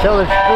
each other.